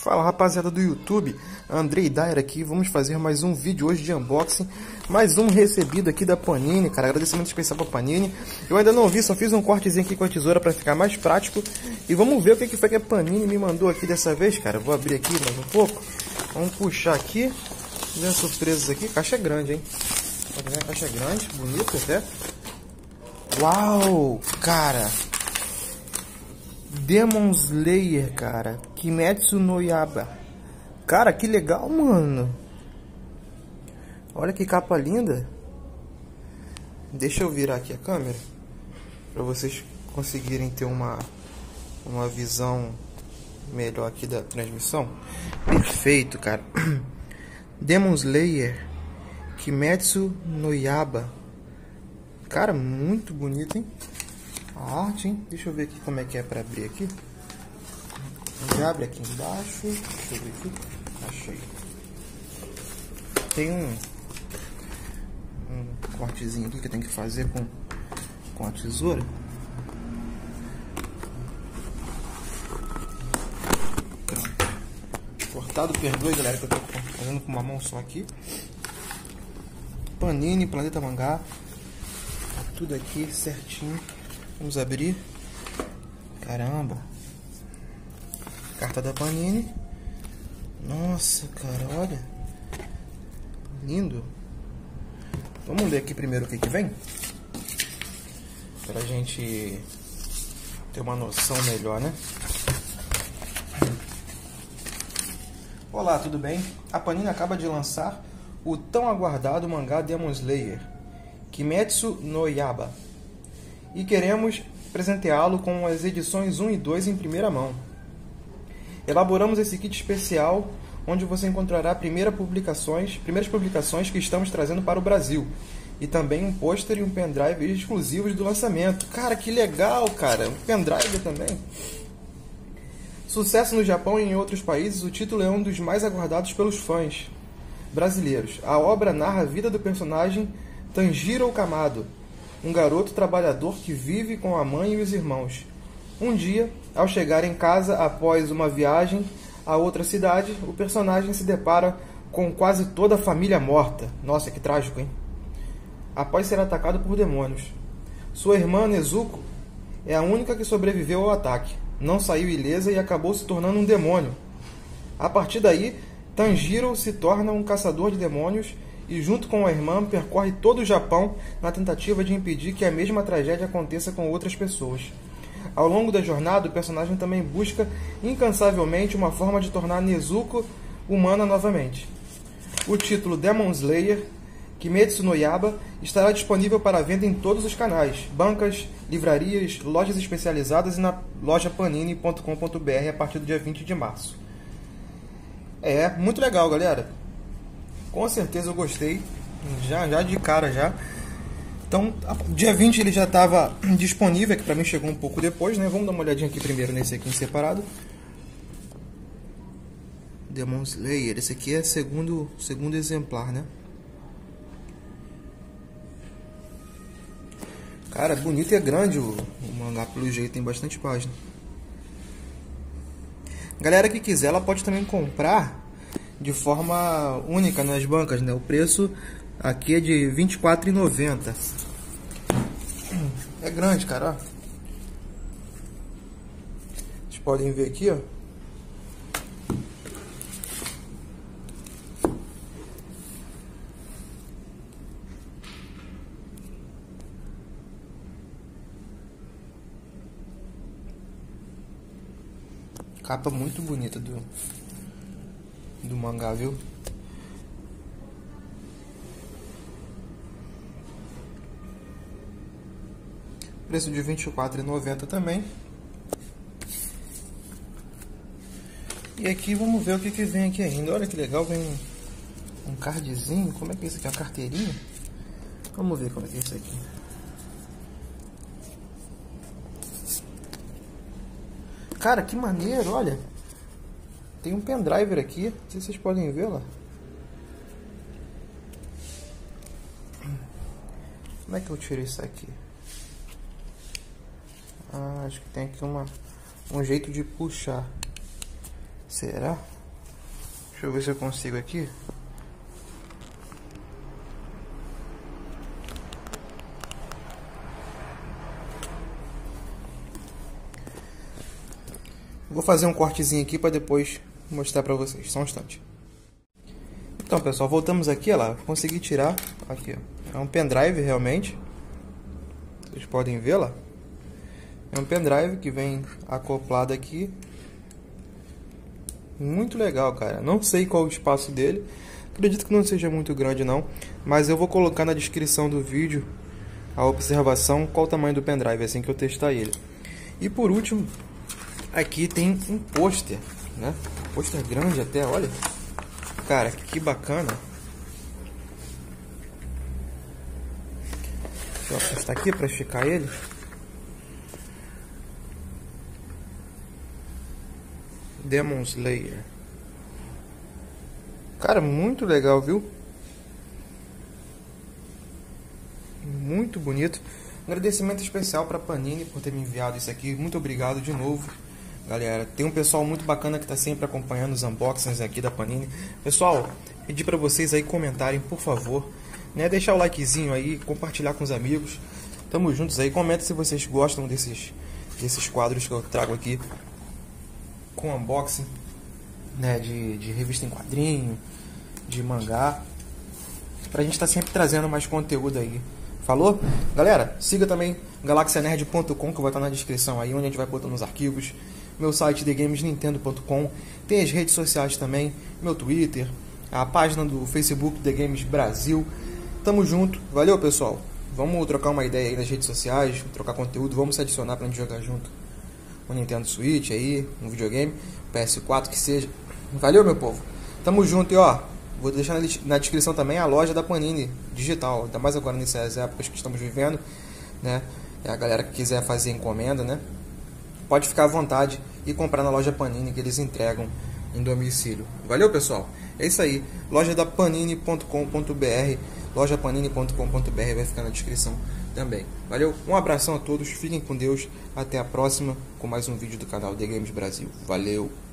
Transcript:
Fala rapaziada do YouTube, Andrei Dair aqui, vamos fazer mais um vídeo hoje de unboxing, mais um recebido aqui da Panini, cara, agradecimento especial pra Panini. Eu ainda não vi, só fiz um cortezinho aqui com a tesoura pra ficar mais prático e vamos ver o que foi que a Panini me mandou aqui dessa vez, cara. Eu vou abrir aqui mais um pouco, vamos puxar aqui, dando surpresas aqui, caixa grande, hein, pode ver, caixa grande, bonita até. Uau, cara! Demon Slayer, cara, Kimetsu no Yaiba. Cara, que legal, mano. Olha que capa linda. Deixa eu virar aqui a câmera pra vocês conseguirem ter uma visão melhor aqui da transmissão. Perfeito, cara. Demon Slayer Kimetsu no Yaiba. Cara, muito bonito, hein? A arte, hein? Deixa eu ver aqui como é que é pra abrir aqui. Já abre aqui embaixo. Deixa eu ver aqui. Achei. Tem um cortezinho aqui que eu tenho que fazer com a tesoura. Cortado, perdoe galera que eu tô fazendo com uma mão só aqui. Panini, Planeta Mangá. Tudo aqui certinho. Vamos abrir. Caramba. Carta da Panini. Nossa, cara, olha. Lindo. Vamos ler aqui primeiro o que que vem, pra gente ter uma noção melhor, né? Olá, tudo bem? A Panini acaba de lançar o tão aguardado mangá Demon Slayer Kimetsu no Yaiba. E queremos presenteá-lo com as edições 1 e 2 em primeira mão. Elaboramos esse kit especial, onde você encontrará primeiras publicações que estamos trazendo para o Brasil. E também um pôster e um pendrive exclusivos do lançamento. Cara, que legal, cara! Um pendrive também. Sucesso no Japão e em outros países, o título é um dos mais aguardados pelos fãs brasileiros. A obra narra a vida do personagem Tanjiro Kamado, um garoto trabalhador que vive com a mãe e os irmãos. Um dia, ao chegar em casa após uma viagem a outra cidade, o personagem se depara com quase toda a família morta. Nossa, que trágico, hein? Após ser atacado por demônios. Sua irmã, Nezuko, é a única que sobreviveu ao ataque. Não saiu ilesa e acabou se tornando um demônio. A partir daí, Tanjiro se torna um caçador de demônios e junto com a irmã percorre todo o Japão na tentativa de impedir que a mesma tragédia aconteça com outras pessoas. Ao longo da jornada, o personagem também busca incansavelmente uma forma de tornar Nezuko humana novamente. O título Demon Slayer Kimetsu no Yaiba estará disponível para venda em todos os canais, bancas, livrarias, lojas especializadas e na loja panini.com.br a partir do dia 20 de março. É, muito legal, galera. Com certeza eu gostei, já de cara já. Então, dia 20 ele já estava disponível, que pra mim chegou um pouco depois, né? Vamos dar uma olhadinha aqui primeiro nesse aqui em separado. Demon Slayer, esse aqui é segundo exemplar, né? Cara, bonito e é grande o mangá, pelo jeito, tem bastante página. Galera que quiser, ela pode também comprar de forma única nas bancas, né? O preço aqui é de R$ 24,90. É grande, cara. Vocês podem ver aqui, ó. Capa muito bonita do mangá, viu? Preço de R$ 24,90 também. E aqui vamos ver o que vem aqui ainda. Olha que legal, vem um cardzinho. Como é que é isso aqui? Uma carteirinha? Vamos ver como é que é isso aqui. Cara, que maneiro, olha. Tem um pendriver aqui, não sei se vocês podem ver lá. Como é que eu tiro isso aqui? Ah, acho que tem aqui um jeito de puxar. Será? Deixa eu ver se eu consigo aqui. Vou fazer um cortezinho aqui para depois mostrar para vocês, só um instante. Então, pessoal, voltamos aqui, olha lá, consegui tirar aqui, ó. É um pendrive realmente, vocês podem ver lá. É um pendrive que vem acoplado aqui. Muito legal, cara. Não sei qual o espaço dele. Acredito que não seja muito grande não, mas eu vou colocar na descrição do vídeo a observação qual o tamanho do pendrive assim que eu testar ele. E por último, aqui tem um pôster, né? Um pôster grande até, olha. Cara, que bacana. Deixa eu apostar aqui para esticar ele. Demon Slayer. Cara, muito legal, viu? Muito bonito. Agradecimento especial para Panini por ter me enviado isso aqui. Muito obrigado de novo, galera. Tem um pessoal muito bacana que está sempre acompanhando os unboxings aqui da Panini. Pessoal, pedi para vocês aí comentarem, por favor, né? Deixar o likezinho aí, compartilhar com os amigos. Tamo juntos aí. Comenta se vocês gostam desses quadros que eu trago aqui, com unboxing, né, de revista em quadrinho, de mangá, pra gente tá sempre trazendo mais conteúdo aí. Falou? Galera, siga também galaxianerd.com, que vai estar na descrição aí, onde a gente vai botando os arquivos. Meu site, TheGamesNintendo.com. Tem as redes sociais também, meu Twitter, a página do Facebook, The Games Brasil. Tamo junto. Valeu, pessoal. Vamos trocar uma ideia aí nas redes sociais, trocar conteúdo, vamos se adicionar pra gente jogar junto. Um Nintendo Switch aí, um videogame, PS4 que seja. Valeu, meu povo. Tamo junto e ó, vou deixar na descrição também a loja da Panini digital. Ainda mais agora nessas épocas que estamos vivendo, né? É a galera que quiser fazer encomenda, né? Pode ficar à vontade e comprar na loja Panini, que eles entregam em domicílio. Valeu, pessoal. É isso aí. Lojadapanini.com.br, lojapanini.com.br vai ficar na descrição também. Valeu, um abração a todos, fiquem com Deus, até a próxima com mais um vídeo do canal The Games Brasil. Valeu!